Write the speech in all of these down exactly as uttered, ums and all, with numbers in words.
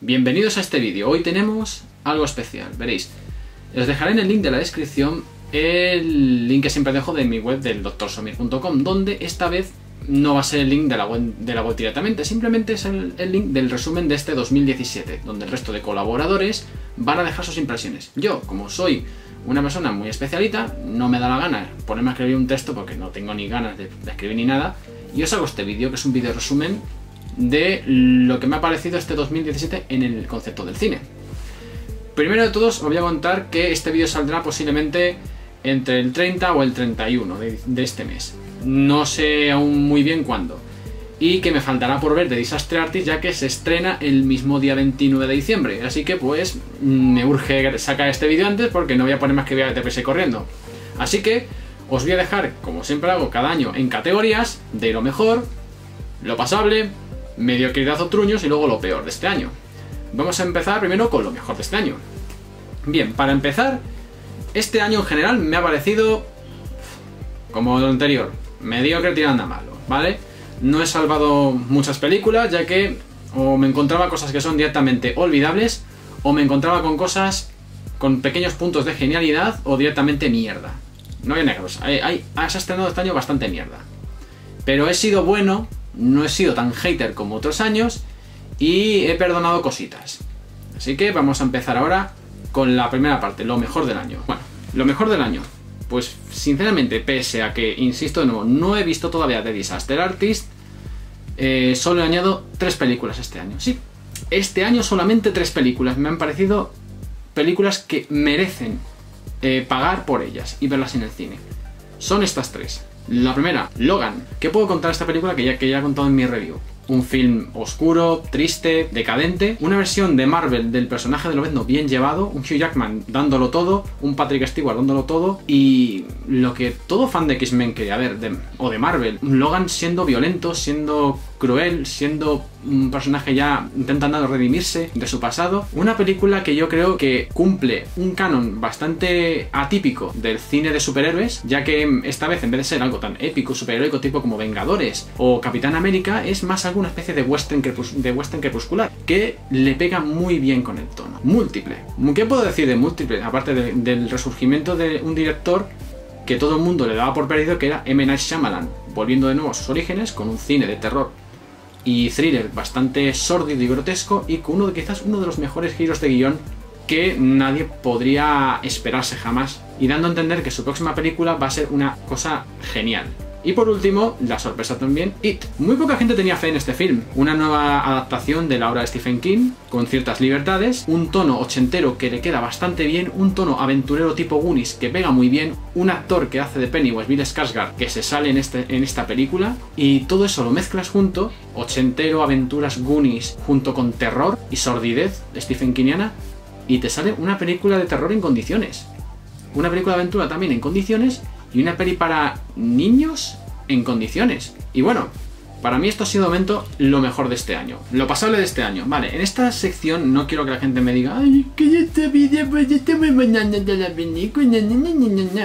Bienvenidos a este vídeo. Hoy tenemos algo especial, veréis. Os dejaré en el link de la descripción el link que siempre dejo de mi web del Doctorsomier punto com, donde esta vez no va a ser el link de la web, de la web directamente, simplemente es el, el link del resumen de este dos mil diecisiete, donde el resto de colaboradores van a dejar sus impresiones. Yo, como soy una persona muy especialita, no me da la gana ponerme a escribir un texto porque no tengo ni ganas de, de escribir ni nada, y os hago este vídeo, que es un vídeo resumen de lo que me ha parecido este dos mil diecisiete en el concepto del cine. Primero de todos, os voy a contar que este vídeo saldrá posiblemente entre el treinta o el treinta y uno de, de este mes. No sé aún muy bien cuándo. Y que me faltará por ver The Disaster Artist, ya que se estrena el mismo día veintinueve de diciembre. Así que pues me urge sacar este vídeo antes porque no voy a poner más que voy a T P S corriendo. Así que os voy a dejar, como siempre hago cada año, en categorías de lo mejor, lo pasable, mediocridad o truños y luego lo peor de este año. Vamos a empezar primero con lo mejor de este año. Bien, para empezar, este año en general me ha parecido, como lo anterior, mediocre tirando a malo, ¿vale? No he salvado muchas películas, ya que o me encontraba cosas que son directamente olvidables, o me encontraba con cosas con pequeños puntos de genialidad, o directamente mierda. No voy a negaros, hay, hay, has estrenado este año bastante mierda. Pero he sido bueno, no he sido tan hater como otros años, y he perdonado cositas. Así que vamos a empezar ahora con la primera parte, lo mejor del año. Bueno, lo mejor del año. Pues sinceramente, pese a que, insisto de nuevo, no he visto todavía The Disaster Artist, eh, solo he añadido tres películas este año. Sí, este año solamente tres películas. Me han parecido películas que merecen eh, pagar por ellas y verlas en el cine. Son estas tres. La primera, Logan. ¿Qué puedo contar de esta película que ya, que ya he contado en mi review? Un film oscuro, triste, decadente, una versión de Marvel del personaje de Lobezno bien llevado, un Hugh Jackman dándolo todo, un Patrick Stewart dándolo todo, y lo que todo fan de X-Men quería ver, de, o de Marvel, Logan siendo violento, siendo cruel, siendo un personaje ya intentando redimirse de su pasado. Una película que yo creo que cumple un canon bastante atípico del cine de superhéroes, ya que esta vez en vez de ser algo tan épico, superheroico tipo como Vengadores o Capitán América, es más algo una especie de western, de western crepuscular, que le pega muy bien con el tono. Múltiple. ¿Qué puedo decir de Múltiple? Aparte de, del resurgimiento de un director que todo el mundo le daba por perdido, que era M. Night Shyamalan, volviendo de nuevo a sus orígenes con un cine de terror y thriller bastante sórdido y grotesco, y con uno de, quizás uno de los mejores giros de guión que nadie podría esperarse jamás, y dando a entender que su próxima película va a ser una cosa genial. Y por último, la sorpresa también, It. Muy poca gente tenía fe en este film. Una nueva adaptación de la obra de Stephen King, con ciertas libertades, un tono ochentero que le queda bastante bien, un tono aventurero tipo Goonies que pega muy bien, un actor que hace de Pennywise, Bill Skarsgård, que se sale en, este, en esta película, y todo eso lo mezclas junto, ochentero, aventuras, Goonies, junto con terror y sordidez Stephen Kingiana, y te sale una película de terror en condiciones. Una película de aventura también en condiciones, y una peli para niños en condiciones. Y bueno, para mí esto ha sido de momento lo mejor de este año. Lo pasable de este año. Vale, en esta sección no quiero que la gente me diga ay, que este vídeo pues está muy mañana de la película.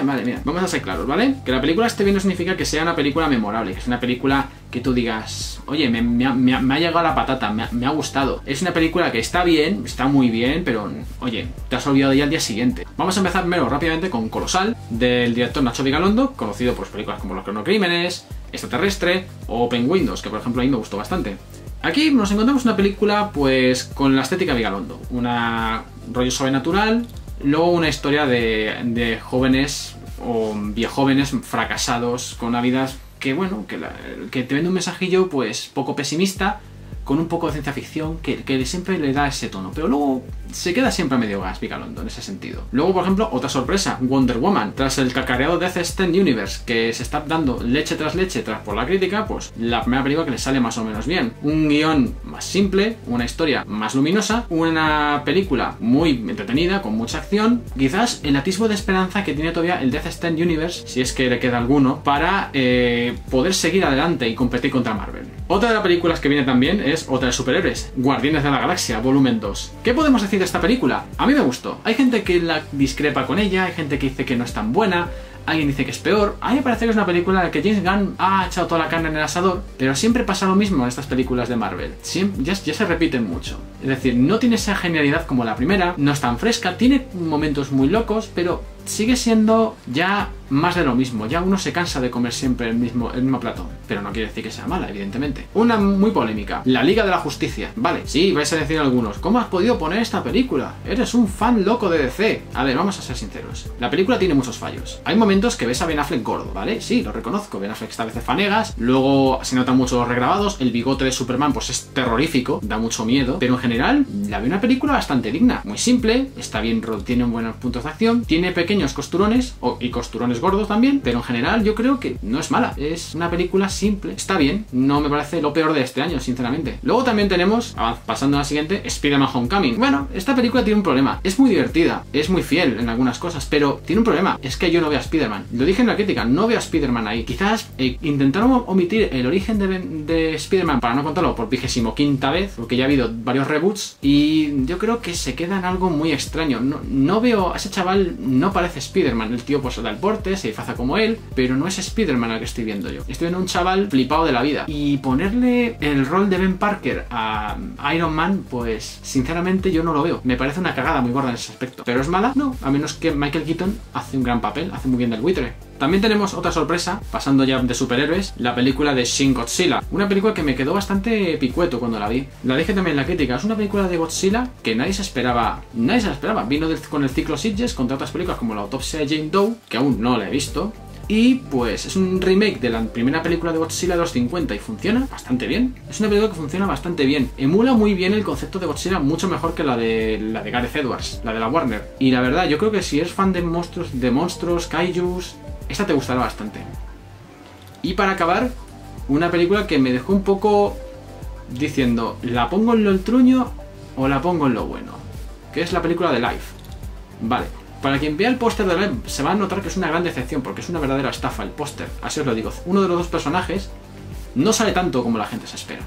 Vale, mira, vamos a ser claros, ¿vale? Que la película esté bien no significa que sea una película memorable, que es una película que tú digas, oye, me, me, me, me ha llegado la patata, me, me ha gustado. Es una película que está bien, está muy bien, pero, oye, te has olvidado de ella al día siguiente. Vamos a empezar primero rápidamente con Colosal, del director Nacho Vigalondo, conocido por películas como Los Cronocrímenes, Extraterrestre o Open Windows, que por ejemplo a mí me gustó bastante. Aquí nos encontramos una película, pues, con la estética Vigalondo, una rollo sobrenatural, luego una historia de, de jóvenes o viejóvenes fracasados con una vida que bueno, que, la, que te vende un mensajillo pues poco pesimista, con un poco de ciencia ficción, que, que siempre le da ese tono, pero luego se queda siempre a medio gas Vigalondo en ese sentido. Luego, por ejemplo, otra sorpresa, Wonder Woman. Tras el cacareado Death Stand Universe, que se está dando leche tras leche tras por la crítica, pues la primera película que le sale más o menos bien. Un guión más simple, una historia más luminosa, una película muy entretenida, con mucha acción, quizás el atisbo de esperanza que tiene todavía el Death Stand Universe, si es que le queda alguno, para eh, poder seguir adelante y competir contra Marvel. Otra de las películas que viene también es otra de superhéroes, Guardianes de la Galaxia, volumen dos. ¿Qué podemos decir de esta película? A mí me gustó. Hay gente que la discrepa con ella, hay gente que dice que no es tan buena, alguien dice que es peor. A mí me parece que es una película en la que James Gunn ha echado toda la carne en el asador, pero siempre pasa lo mismo en estas películas de Marvel. Siempre, ya, ya se repiten mucho. Es decir, no tiene esa genialidad como la primera, no es tan fresca, tiene momentos muy locos, pero sigue siendo ya más de lo mismo. Ya uno se cansa de comer siempre el mismo, el mismo plato. Pero no quiere decir que sea mala, evidentemente. Una muy polémica, La Liga de la Justicia. Vale, sí, vais a decir algunos, ¿cómo has podido poner esta película? Eres un fan loco de D C. A ver, vamos a ser sinceros. La película tiene muchos fallos. Hay momentos que ves a Ben Affleck gordo, ¿vale? Sí, lo reconozco. Ben Affleck está a veces fanegas. Luego se notan mucho los regrabados. El bigote de Superman pues es terrorífico, da mucho miedo. Pero en general, la veo una película bastante digna. Muy simple, está bien, tiene buenos puntos de acción, tiene pequeños pequeños costurones y costurones gordos también, pero en general yo creo que no es mala. Es una película simple, está bien, no me parece lo peor de este año, sinceramente. Luego también tenemos, pasando a la siguiente, Spider-Man Homecoming. Bueno, esta película tiene un problema. Es muy divertida, es muy fiel en algunas cosas, pero tiene un problema. Es que yo no veo a Spider-Man. Lo dije en la crítica, no veo a Spider-Man ahí. Quizás eh, intentaron omitir el origen de, de Spider-Man para no contarlo por vigésimo quinta vez, porque ya ha habido varios reboots, y yo creo que se queda en algo muy extraño. No, no veo a ese chaval, no parece parece Spider-Man. El tío pues da el porte, se disfraza como él, pero no es Spider-Man al que estoy viendo yo. Estoy viendo un chaval flipado de la vida. Y ponerle el rol de Ben Parker a Iron Man, pues sinceramente yo no lo veo. Me parece una cagada muy gorda en ese aspecto. ¿Pero es mala? No, a menos que Michael Keaton hace un gran papel, hace muy bien del buitre. También tenemos otra sorpresa, pasando ya de superhéroes, la película de Shin Godzilla. Una película que me quedó bastante picueto cuando la vi. La dije también en la crítica, es una película de Godzilla que nadie se esperaba. Nadie se la esperaba. Vino con el ciclo Sitges, con otras películas como La Autopsia de Jane Doe, que aún no la he visto. Y pues es un remake de la primera película de Godzilla de los cincuenta y funciona bastante bien. Es una película que funciona bastante bien. Emula muy bien el concepto de Godzilla, mucho mejor que la de la de Gareth Edwards, la de la Warner. Y la verdad, yo creo que si eres fan de monstruos, de monstruos, kaijus, esta te gustará bastante. Y para acabar, una película que me dejó un poco diciendo, ¿la pongo en lo truño o la pongo en lo bueno? Que es la película de Life. Vale. Para quien vea el póster de Life, se va a notar que es una gran decepción, porque es una verdadera estafa el póster. Así os lo digo. Uno de los dos personajes no sale tanto como la gente se espera.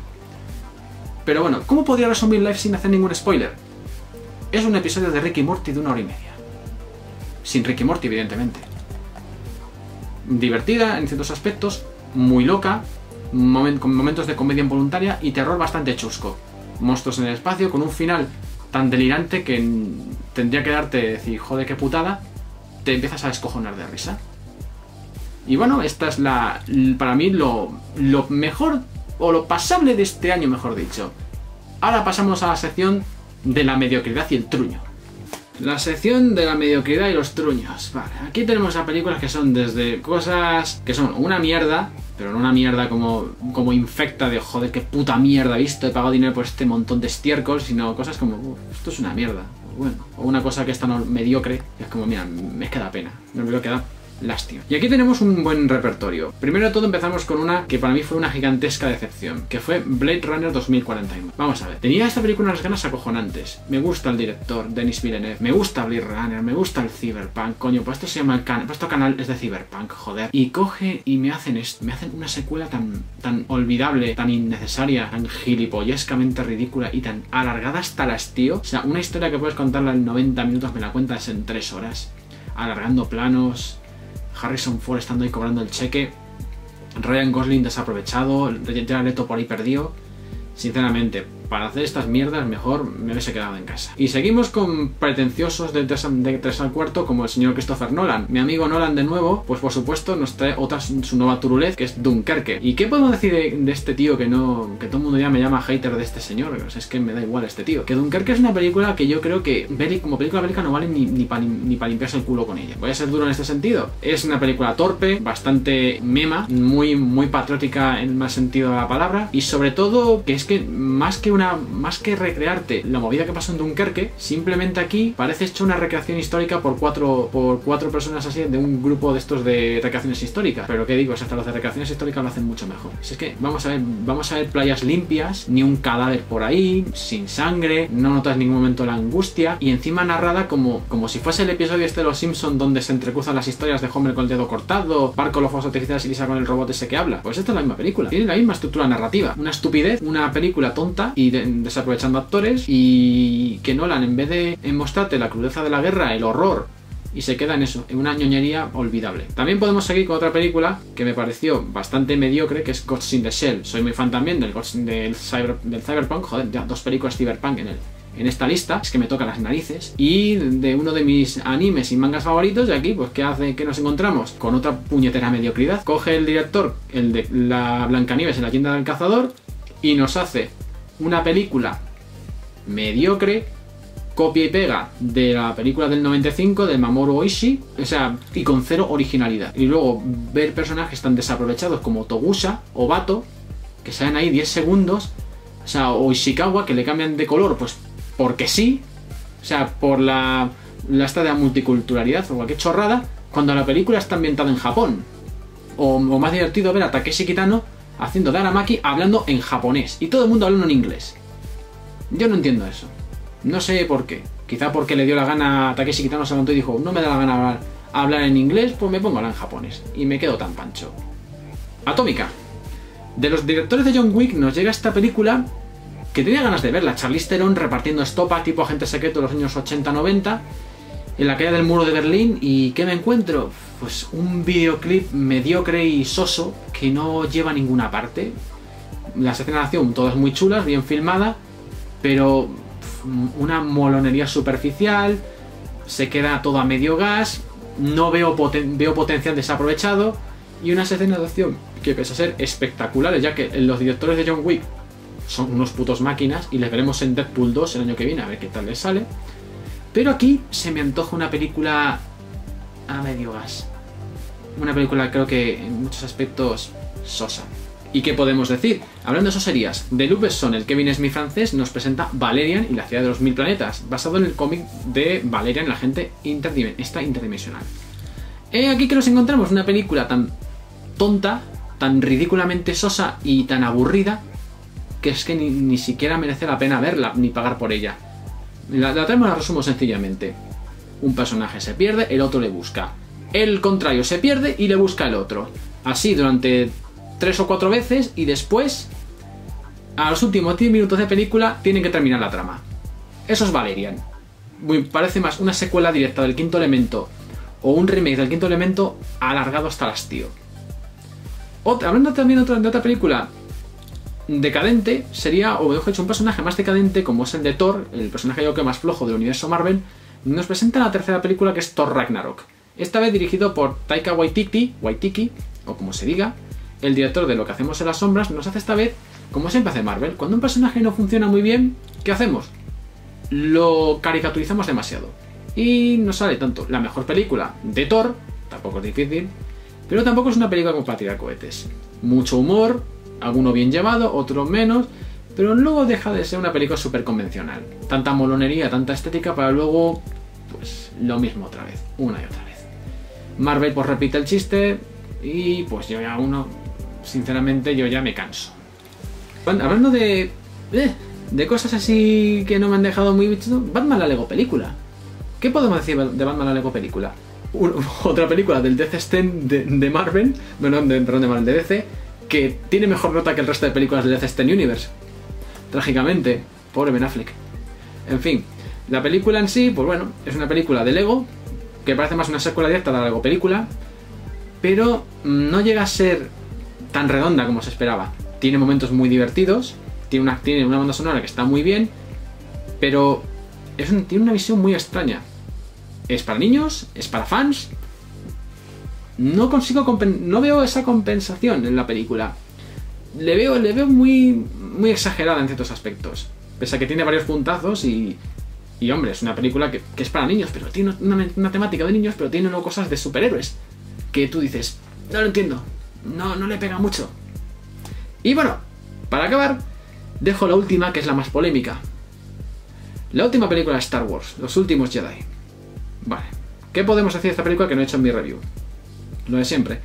Pero bueno, ¿cómo podría resumir Life sin hacer ningún spoiler? Es un episodio de Rick y Morty de una hora y media. Sin Rick y Morty, evidentemente. Divertida en ciertos aspectos, muy loca, momen- con momentos de comedia involuntaria y terror bastante chusco. Monstruos en el espacio con un final tan delirante que tendría que darte decir, joder, qué putada, te empiezas a descojonar de risa. Y bueno, esta es la, para mí lo, lo mejor o lo pasable de este año, mejor dicho. Ahora pasamos a la sección de la mediocridad y el truño. La sección de la mediocridad y los truños. Vale, aquí tenemos a películas que son desde cosas que son una mierda, pero no una mierda como, como infecta de joder, qué puta mierda he visto, he pagado dinero por este montón de estiércol, sino cosas como, uf, esto es una mierda, bueno, o una cosa que es tan mediocre, que es como, mira, me queda pena, me queda lástima. Y aquí tenemos un buen repertorio. Primero de todo empezamos con una que para mí fue una gigantesca decepción, que fue Blade Runner dos mil cuarenta y nueve. Vamos a ver, tenía esta película unas ganas acojonantes. Me gusta el director, Denis Villeneuve, me gusta Blade Runner, me gusta el Cyberpunk, coño, pues esto se llama el canal, pues este canal es de Cyberpunk, joder. Y coge y me hacen esto, me hacen una secuela tan, tan olvidable, tan innecesaria, tan gilipollescamente ridícula y tan alargada hasta las tío. O sea, una historia que puedes contarla en noventa minutos, me la cuentas en tres horas, alargando planos. Harrison Ford estando ahí cobrando el cheque, Ryan Gosling desaprovechado, Jared Leto por ahí perdido. Sinceramente, para hacer estas mierdas mejor me hubiese quedado en casa. Y seguimos con pretenciosos de tres al cuarto como el señor Christopher Nolan. Mi amigo Nolan de nuevo, pues por supuesto nos trae otra su nueva turulez, que es Dunkerque. ¿Y qué podemos decir de, de este tío que no, que todo el mundo ya me llama hater de este señor? O sea, es que me da igual este tío. Que Dunkerque es una película que yo creo que como película bélica no vale ni, ni para ni pa limpiarse el culo con ella. Voy a ser duro en este sentido. Es una película torpe, bastante mema, muy, muy patriótica en el mal sentido de la palabra, y sobre todo que es que más que una, más que recrearte la movida que pasó en Dunkerque, simplemente aquí parece hecho una recreación histórica por cuatro, por cuatro personas así, de un grupo de estos de recreaciones históricas. Pero qué digo, hasta los de recreaciones históricas lo hacen mucho mejor. Si es que vamos a ver, vamos a ver playas limpias, ni un cadáver por ahí, sin sangre, no notas en ningún momento la angustia, y encima narrada como, como si fuese el episodio este de Los Simpsons donde se entrecruzan las historias de Homer con el dedo cortado, Barco los fuegos artificiales y Lisa con el robot ese que habla. Pues esta es la misma película, tiene la misma estructura narrativa, una estupidez, una película tonta y de, desaprovechando actores, y que Nolan, en vez de mostrarte la crudeza de la guerra, el horror, y se queda en eso, en una ñoñería olvidable. También podemos seguir con otra película que me pareció bastante mediocre, que es Ghost in the Shell. Soy muy fan también del, Ghost, del, cyber, del Cyberpunk, joder, ya dos películas Cyberpunk en él. En esta lista, es que me toca las narices, y de uno de mis animes y mangas favoritos, y aquí, pues, ¿qué hace que nos encontramos? Con otra puñetera mediocridad. Coge el director, el de la Blancanieves en la tienda del cazador, y nos hace una película mediocre, copia y pega de la película del noventa y cinco de Mamoru Oishii, o sea, y con cero originalidad. Y luego ver personajes tan desaprovechados como Togusa o Bato, que salen ahí diez segundos, o sea, o Ishikawa, que le cambian de color, pues porque sí, o sea, por la, la esta de la multiculturalidad o cualquier chorrada, cuando la película está ambientada en Japón. O, o más divertido ver a Takeshi Kitano haciendo de Aramaki hablando en japonés y todo el mundo hablando en inglés. Yo no entiendo eso, no sé por qué. Quizá porque le dio la gana a Takeshi Kitano, se levantó y dijo, no me da la gana hablar, hablar en inglés, pues me pongo a hablar en japonés, y me quedo tan pancho. Atómica. De los directores de John Wick nos llega esta película que tenía ganas de verla, Charlize Theron repartiendo estopa tipo agente secreto de los años ochenta noventa, en la caída del muro de Berlín, y ¿qué me encuentro? Pues un videoclip mediocre y soso, que no lleva a ninguna parte. Las escenas de acción todas muy chulas, bien filmada, pero una molonería superficial, se queda todo a medio gas, no veo, poten veo potencial desaprovechado, y unas escenas de acción que pese a ser espectaculares, ya que los directores de John Wick son unos putos máquinas, y les veremos en Deadpool dos el año que viene, a ver qué tal les sale. Pero aquí se me antoja una película a medio gas. Una película, creo que en muchos aspectos, sosa. ¿Y qué podemos decir? Hablando de soserías, de Luc Besson, el Kevin Smith francés, nos presenta Valerian y la ciudad de los mil planetas, basado en el cómic de Valerian, la gente interdim esta interdimensional. Eh, aquí que nos encontramos una película tan tonta, tan ridículamente sosa y tan aburrida, que es que ni, ni siquiera merece la pena verla, ni pagar por ella. La, la trama la resumo sencillamente. Un personaje se pierde, el otro le busca. El contrario se pierde y le busca el otro. Así durante tres o cuatro veces, y después, a los últimos diez minutos de película, tienen que terminar la trama. Eso es Valerian. Muy, parece más una secuela directa del Quinto Elemento, o un remake del Quinto Elemento alargado hasta el hastío. Otra, hablando también otra, de otra película decadente, sería, o mejor dicho, un personaje más decadente, como es el de Thor, el personaje yo que más flojo del universo Marvel, nos presenta la tercera película, que es Thor Ragnarok. Esta vez dirigido por Taika Waititi, Waititi, o como se diga, el director de Lo que hacemos en las sombras, nos hace esta vez, como siempre hace Marvel, cuando un personaje no funciona muy bien, ¿qué hacemos? Lo caricaturizamos demasiado. Y nos sale tanto la mejor película de Thor, tampoco es difícil, pero tampoco es una película como para tirar cohetes. Mucho humor, alguno bien llevado, otro menos, pero luego deja de ser una película súper convencional. Tanta molonería, tanta estética, para luego, pues, lo mismo otra vez, una y otra vez. Marvel, pues, repite el chiste, y pues yo ya uno, sinceramente, yo ya me canso. Hablando de eh, de cosas así que no me han dejado muy visto, Batman la Lego película. ¿Qué podemos decir de Batman la Lego película? Un, otra película del Death Stand de, de Marvel, perdón, de, perdón, de Marvel, de D C, que tiene mejor nota que el resto de películas de Death Stand Universe. Trágicamente, pobre Ben Affleck. En fin, la película en sí, pues bueno, es una película de Lego, que parece más una secuela directa de la Lego película, pero no llega a ser tan redonda como se esperaba. Tiene momentos muy divertidos, tiene una, tiene una banda sonora que está muy bien, pero es un, tiene una visión muy extraña. Es para niños, es para fans. No consigo, no veo esa compensación en la película. Le veo, le veo muy, muy exagerada en ciertos aspectos. Pese a que tiene varios puntazos y, y hombre, es una película que, que es para niños, pero tiene una, una temática de niños, pero tiene luego cosas de superhéroes que tú dices, no lo entiendo, no, no le pega mucho. Y bueno, para acabar, Dejo la última, que es la más polémica. La última película de Star Wars, Los últimos Jedi. Vale, ¿qué podemos decir de esta película que no he hecho en mi review? Lo de siempre.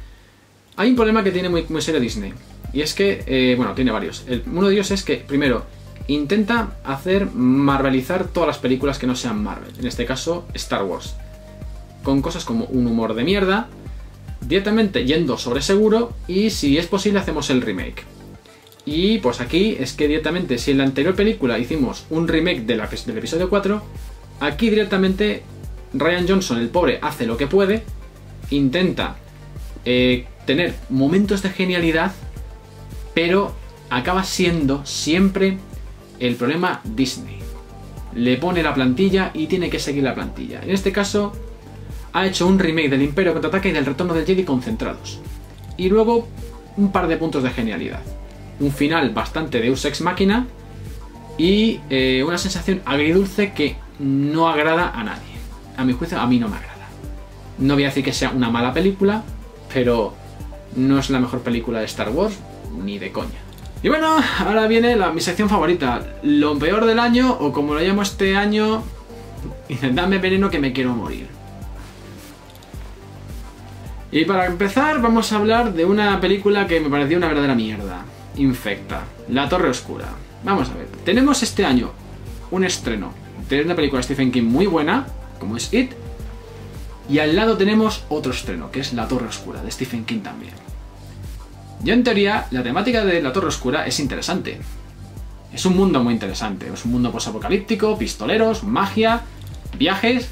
Hay un problema que tiene muy, muy serio Disney. Y es que, eh, bueno, tiene varios. El, uno de ellos es que, primero, intenta hacer marvelizar todas las películas que no sean Marvel. En este caso, Star Wars. Con cosas como un humor de mierda, directamente yendo sobre seguro, y si es posible hacemos el remake. Y pues aquí es que directamente, si en la anterior película hicimos un remake de la, del episodio cuatro, aquí directamente Rian Johnson, el pobre, hace lo que puede, intenta eh, tener momentos de genialidad, pero acaba siendo siempre el problema Disney. Le pone la plantilla y tiene que seguir la plantilla. En este caso, ha hecho un remake del Imperio Contraataca y del Retorno del Jedi concentrados. Y luego, un par de puntos de genialidad. Un final bastante Deus Ex Machina y eh, una sensación agridulce que no agrada a nadie. A mi juicio, a mí no me agrada. No voy a decir que sea una mala película, pero no es la mejor película de Star Wars, ni de coña. Y bueno, ahora viene la, mi sección favorita, lo peor del año, o como lo llamo este año, dame veneno que me quiero morir. Y para empezar vamos a hablar de una película que me pareció una verdadera mierda, Infecta, La Torre Oscura. Vamos a ver, tenemos este año un estreno, tenemos una película de Stephen King muy buena, como es It, y al lado tenemos otro estreno, que es La Torre Oscura, de Stephen King también. Yo en teoría, la temática de La Torre Oscura es interesante. Es un mundo muy interesante, es un mundo posapocalíptico, pistoleros, magia, viajes...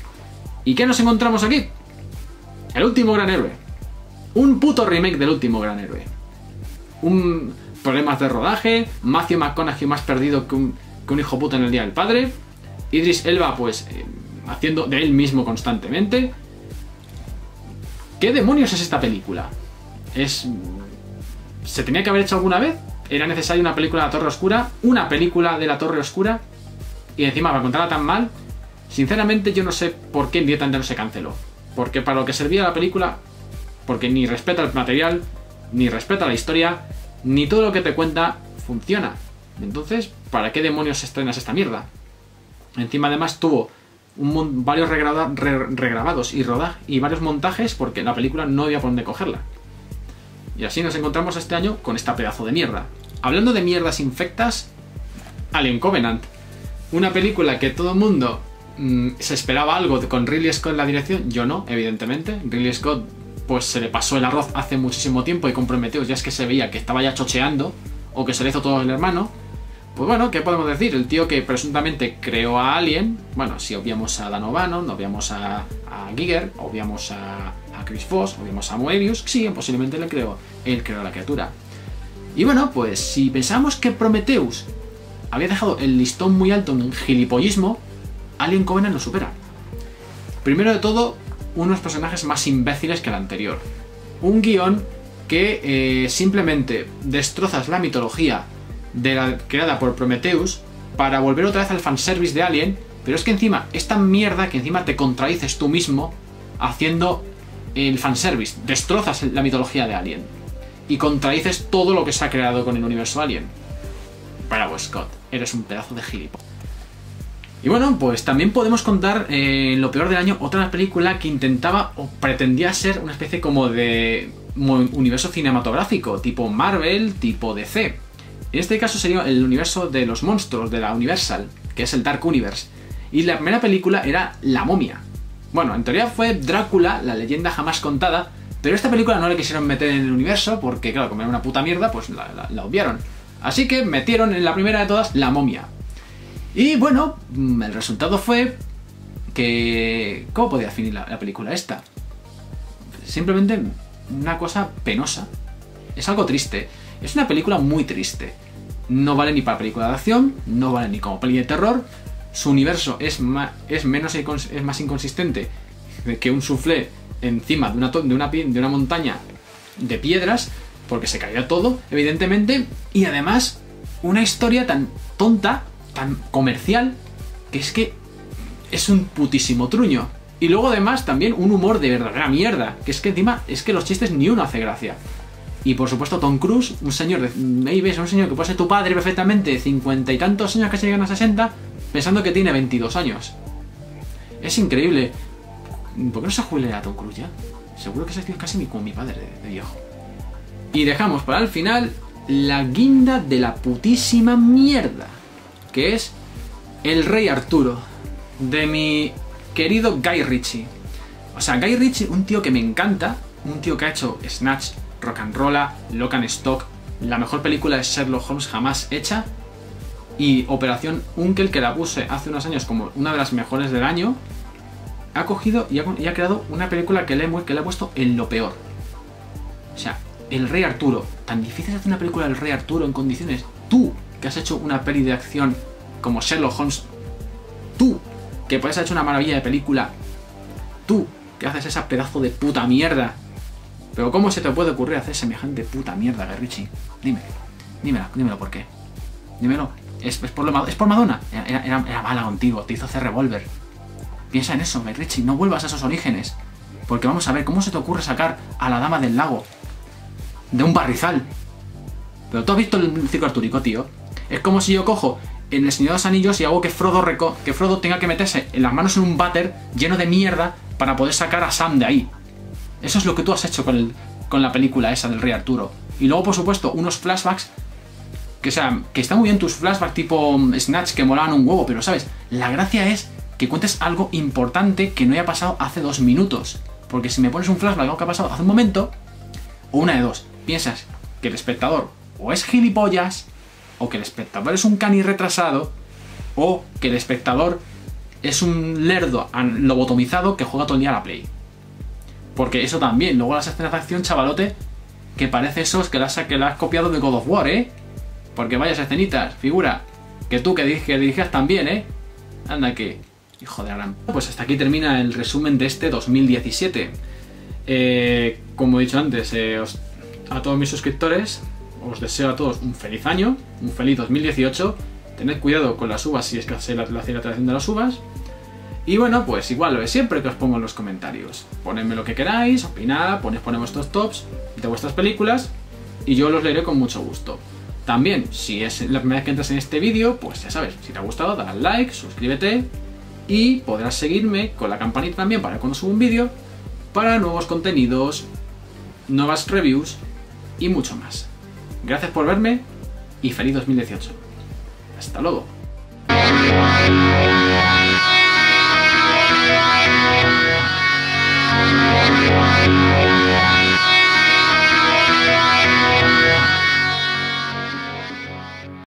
¿Y qué nos encontramos aquí? El último gran héroe. Un puto remake del último gran héroe. Un... problemas de rodaje, Matthew McConaughey más perdido que un, que un hijo puta en el Día del Padre, Idris Elba pues eh, haciendo de él mismo constantemente. ¿Qué demonios es esta película? Es... ¿Se tenía que haber hecho alguna vez? ¿Era necesaria una película de La Torre Oscura? ¿Una película de La Torre Oscura? Y encima, para contarla tan mal, sinceramente yo no sé por qué directamente no se canceló. Porque para lo que servía la película, porque ni respeta el material, ni respeta la historia, ni todo lo que te cuenta funciona. Entonces, ¿para qué demonios estrenas esta mierda? Encima además tuvo un, varios regra, re, regrabados y, rodaje, y varios montajes porque la película no había por dónde cogerla. Y así nos encontramos este año con esta pedazo de mierda. Hablando de mierdas infectas, Alien Covenant. Una película que todo el mundo mmm, se esperaba algo con Ridley Scott en la dirección. Yo no, evidentemente. Ridley Scott pues se le pasó el arroz hace muchísimo tiempo y comprometió. Ya es que se veía que estaba ya chocheando o que se le hizo todo el hermano. Pues bueno, ¿qué podemos decir? El tío que presuntamente creó a Alien. Bueno, si obviamos a Dan O'Bannon, obviamos a, a Giger, obviamos a... a Chris Foss, o vimos a Moebius, sí, posiblemente le creó, él creó la criatura. Y bueno, pues si pensamos que Prometheus había dejado el listón muy alto en un gilipollismo, Alien Covenant lo supera. Primero de todo, unos personajes más imbéciles que el anterior. Un guión que eh, simplemente destrozas la mitología de la, creada por Prometheus para volver otra vez al fanservice de Alien, pero es que encima es tan mierda que encima te contradices tú mismo haciendo... el fanservice, destrozas la mitología de Alien y contradices todo lo que se ha creado con el universo Alien. Bravo, Scott, eres un pedazo de gilipollas. Y bueno, pues también podemos contar eh, en lo peor del año otra película que intentaba o pretendía ser una especie como de universo cinematográfico, tipo Marvel, tipo D C. En este caso sería el universo de los monstruos, de la Universal, que es el Dark Universe. Y la primera película era La Momia. Bueno, en teoría fue Drácula, la leyenda jamás contada, pero esta película no la quisieron meter en el universo porque, claro, como era una puta mierda, pues la, la, la obviaron. Así que metieron en la primera de todas La Momia. Y bueno, el resultado fue que... ¿Cómo podía definir la, la película esta? Simplemente una cosa penosa. Es algo triste. Es una película muy triste. No vale ni para película de acción, no vale ni como peli de terror... Su universo es más, es menos, es más inconsistente que un soufflé encima de una, de, una, de una montaña de piedras, porque se caía todo, evidentemente, y además una historia tan tonta, tan comercial, que es que es un putísimo truño. Y luego además también un humor de verdadera mierda, que es que encima es que los chistes ni uno hace gracia. Y por supuesto Tom Cruise, un señor de Mavis, un señor que puede ser tu padre perfectamente, de cincuenta y tantos años, que se llegan a sesenta, pensando que tiene veintidós años. Es increíble. ¿Por qué no se jubilea a Tom Cruise ya? Seguro que ese tío es casi como mi padre de viejo. Y dejamos para el final la guinda de la putísima mierda, que es El Rey Arturo, de mi querido Guy Ritchie. O sea, Guy Ritchie, un tío que me encanta, un tío que ha hecho Snatch, Rock'n'Rolla, Lock and Stock, la mejor película de Sherlock Holmes jamás hecha, y Operación Uncle, que la puse hace unos años como una de las mejores del año. Ha cogido y ha, y ha creado una película que le, que le ha puesto en lo peor. O sea, El Rey Arturo. Tan difícil es hacer una película del Rey Arturo en condiciones. Tú, que has hecho una peli de acción como Sherlock Holmes. Tú, que puedes haber hecho una maravilla de película. Tú, que haces esa pedazo de puta mierda. Pero ¿cómo se te puede ocurrir hacer semejante puta mierda, Guy Ritchie? Dime. Dímelo, dímelo por qué. Dímelo. Es, es, por, lo, es por Madonna. Era, era, era mala contigo. Te hizo hacer Revolver. Piensa en eso, Guy Ritchie. No vuelvas a esos orígenes. Porque vamos a ver, ¿cómo se te ocurre sacar a la Dama del Lago de un barrizal? Pero tú has visto el circo artúrico, tío. Es como si yo cojo en El Señor de los Anillos y hago que Frodo, reco que Frodo tenga que meterse en las manos en un váter lleno de mierda para poder sacar a Sam de ahí. Eso es lo que tú has hecho con, el, con la película esa del Rey Arturo. Y luego, por supuesto, unos flashbacks que, o sea, que están muy bien tus flashbacks tipo Snatch, que molaban un huevo, pero sabes, la gracia es que cuentes algo importante que no haya pasado hace dos minutos. Porque si me pones un flashback de algo que ha pasado hace un momento, o una de dos, piensas que el espectador o es gilipollas, o que el espectador es un cani retrasado, o que el espectador es un lerdo lobotomizado que juega todo el día a la Play. Porque eso también, luego las escenas de acción, chavalote, que parece esos que las, que las has copiado de God of War, ¿eh? Porque vayas escenitas, figura, que tú que, dir, que dirijas también, ¿eh? Anda que... hijo de la gran... Pues hasta aquí termina el resumen de este dos mil diecisiete. Eh, como he dicho antes, eh, os, a todos mis suscriptores, os deseo a todos un feliz año, un feliz dos mil dieciocho. Tened cuidado con las uvas si es que hacéis la, la, la traducción de las uvas. Y bueno, pues igual lo de siempre que os pongo en los comentarios. Ponedme lo que queráis, opinad, poned, poned vuestros tops de vuestras películas y yo los leeré con mucho gusto. También, si es la primera vez que entras en este vídeo, pues ya sabes, si te ha gustado, dale al like, suscríbete. Y podrás seguirme con la campanita también para cuando suba un vídeo, para nuevos contenidos, nuevas reviews y mucho más. Gracias por verme y feliz dos mil dieciocho. Hasta luego.